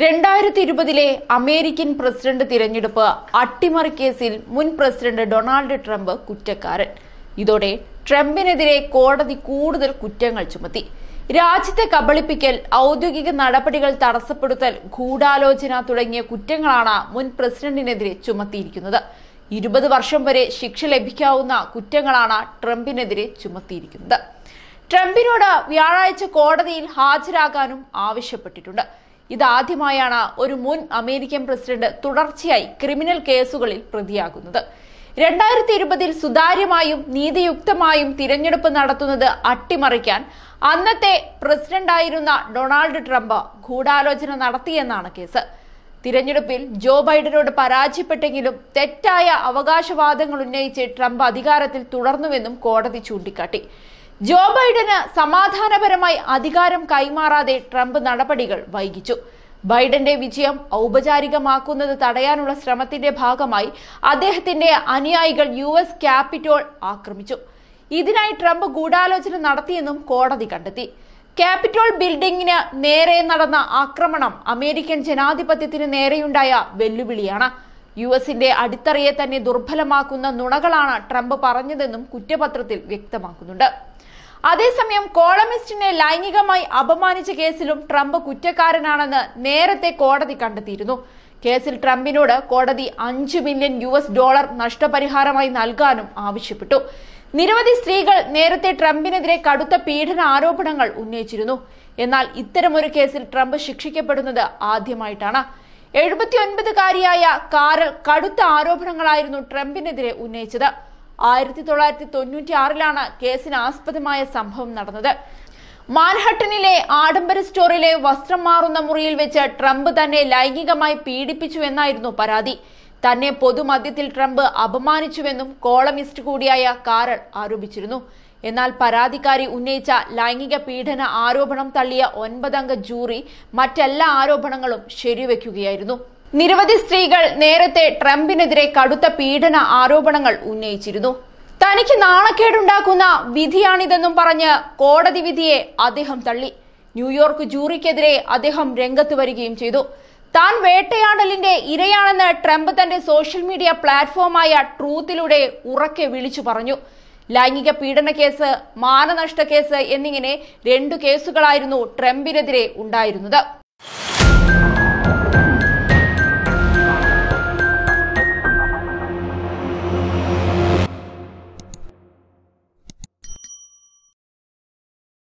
2020-ലെ American president തിരഞ്ഞെടുപ്പ് അട്ടിമറി കേസിൽ മുൻ പ്രസിഡന്റ് ഡൊണാൾഡ് ട്രംപ് കുറ്റക്കാരൻ. ഇതോടെ ട്രംപിനെതിരെ കോടതി കൂടുതൽ കുറ്റങ്ങൾ ചുമത്തി. രാജ്യത്തെ കബളിപ്പിക്കൽ, ഔദ്യോഗിക നടപടികൾ തടസ്സപ്പെടുത്തൽ, ഗൂഢാലോചന തുടങ്ങിയ കുറ്റങ്ങളാണ് മുൻ പ്രസിഡന്റിനെതിരെ ചുമത്തിയിരിക്കുന്നത്. 20 വർഷം വരെ ശിക്ഷ ലഭിക്കാവുന്ന കുറ്റങ്ങളാണ് ട്രംപിനെതിരെ ചുമത്തിയിരിക്കുന്നത്. ട്രംപിനോട് വ്യാഴാഴ്ച കോടതിയിൽ ഹാജരാകാനും ആവശ്യപ്പെട്ടിട്ടുണ്ട്. ഇതാദ്യമായാണ് ഒരു മുൻ അമേരിക്കൻ പ്രസിഡന്റ് തുടർച്ചയായി ക്രിമിനൽ കേസുകളിൽ പ്രതിയാകുന്നത്. 2020-ൽ സുതാര്യമായും നീതിയുക്തമായും തിരഞ്ഞെടുപ്പ് നടത്തുന്നത് അട്ടിമറിക്കാൻ അന്നത്തെ പ്രസിഡന്റായിരുന്ന ഡൊണാൾഡ് ട്രംപ് ഗൂഢാലോചന നടത്തിയെന്നാണ് കേസ്. തിരഞ്ഞെടുപ്പിൽ ജോ ബൈഡനോട് പരാജയപ്പെട്ടെങ്കിലും തെറ്റായ അവകാശവാദങ്ങൾ ഉന്നയിച്ച് ട്രംപ് അധികാരത്തിൽ തുടർന്നുവെന്നും കോടതി ചൂണ്ടിക്കാട്ടി. ജോ ബൈഡന് സമാധാനപരമായി അധികാരം കൈമാറാതെ ട്രംപ് നടപടികൾ വൈകിച്ചു. ബൈഡന്റെ വിജയം ഔപചാരികമാക്കുന്നത് തടയാനുള്ള ശ്രമത്തിന്റെ ഭാഗമായി അദ്ദേഹത്തിന്റെ അനുയായികൾ US ക്യാപിറ്റോൾ ആക്രമിച്ചു. ഇതിനായി ട്രംപ് ഗൂഢാലോചന നടത്തിയെന്നും കോടതി കണ്ടെത്തി. ക്യാപിറ്റോൾ ബിൽഡിംഗിന് നേരെ നടന്ന ആക്രമണം അമേരിക്കൻ ജനാധിപത്യത്തിന് നേരെയുണ്ടായ വെല്ലുവിളിയാണ്. US അടിത്തറയെ തന്നെ ദുർബലമാക്കുന്ന നുണകളാണ് ട്രംപ് പറഞ്ഞതെന്നും കുറ്റപത്രത്തിൽ വ്യക്തമാക്കുന്നുണ്ട്. അതേസമയം കോളമിസ്റ്റിനെ ലൈംഗികമായി അപമാനിച്ച കേസിലും ട്രംപ് കുറ്റക്കാരനാണെന്ന് നേരത്തെ കോടതി കണ്ടെത്തിയിരുന്നു. കേസിൽ ട്രംപിനോട് കോടതി $5 മില്യൺ നഷ്ടപരിഹാരമായി നൽകാനും ആവശ്യപ്പെട്ടു. നിരവധി സ്ത്രീകൾ നേരത്തെ ട്രംപിനെതിരെ കടുത്ത പീഡന ആരോപണങ്ങൾ ഉന്നയിച്ചിരുന്നു. എന്നാൽ ഇത്തരമൊരു കേസിൽ ട്രംപ് ശിക്ഷിക്കപ്പെടുന്നത് ആദ്യമായിട്ടാണ്. 79-കാരിയായ കാരൽ കടുത്ത ആരോപണങ്ങളായിരുന്നു ട്രംപിനെതിരെ ഉന്നയിച്ചത്. 1996-ലാണ് കേസിന് ആസ്പദമായ സംഭവം നടന്നത്. മാൻഹട്ടനിലെ ആഡംബര സ്റ്റോറിലെ വസ്ത്രം മാറുന്ന മുറിയിൽ വെച്ച് ട്രംപ് തന്നെ ലൈംഗികമായി പീഡിപ്പിച്ചുവെന്നായിരുന്നു പരാതി. തന്നെ പൊതുമധ്യത്തിൽ ട്രംപ് അപമാനിച്ചുവെന്നും കോളമിസ്റ്റ് കൂടിയായ കാരൽ ആരോപിച്ചിരുന്നു. എന്നാൽ പരാതിക്കാരി ഉന്നയിച്ച ലൈംഗിക പീഡന ആരോപണം തള്ളിയ 9-അംഗ ജൂറി മറ്റെല്ലാ ആരോപണങ്ങളും ശരിവെക്കുകയായിരുന്നു. നിരവധി സ്ത്രീകൾ നേരത്തെ ട്രംപിനെതിരെ കടുത്ത പീഡന ആരോപണങ്ങൾ ഉന്നയിച്ചിരുന്നു. തനിക്ക് നാണക്കേടുണ്ടാക്കുന്ന വിധിയാണിതെന്നും പറഞ്ഞ് കോടതി വിധിയെ അദ്ദേഹം തള്ളി. ന്യൂയോർക്ക് ജൂറിക്കെതിരെ അദ്ദേഹം രംഗത്ത് വരികയും ചെയ്തു. താൻ വേട്ടയാടലിന്റെ ഇരയാണെന്ന് ട്രംപ് തന്റെ സോഷ്യൽ മീഡിയ പ്ലാറ്റ്ഫോമായ ട്രൂത്തിലൂടെ ഉറക്കെ വിളിച്ചു പറഞ്ഞു. ലൈംഗിക പീഡന കേസ്, മാനനഷ്ട കേസ് എന്നിങ്ങനെ 2 കേസുകളായിരുന്നു ട്രംപിനെതിരെ ഉണ്ടായിരുന്നത്.